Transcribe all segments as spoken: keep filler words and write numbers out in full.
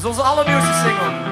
is onze allernieuwste single.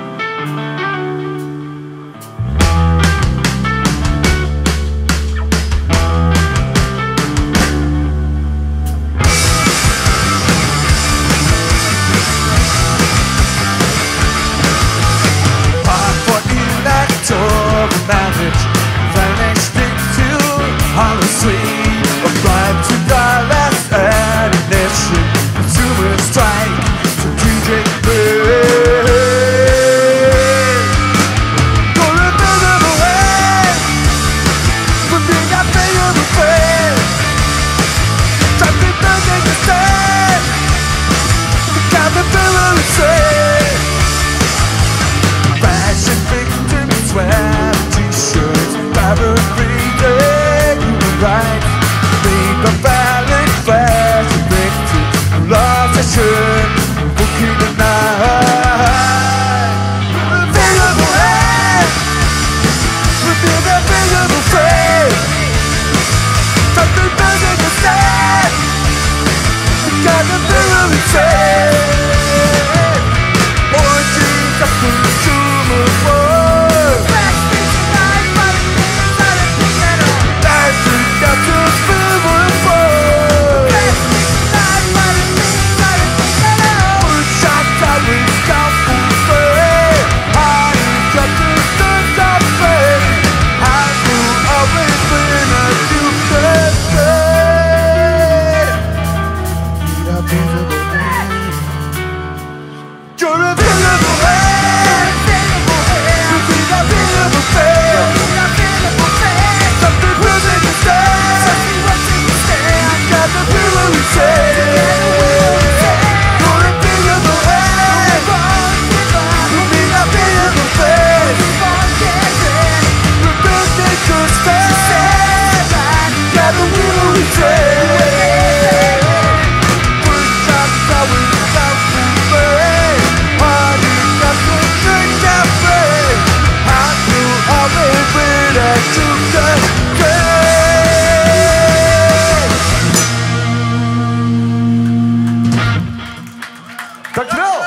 Dankjewel!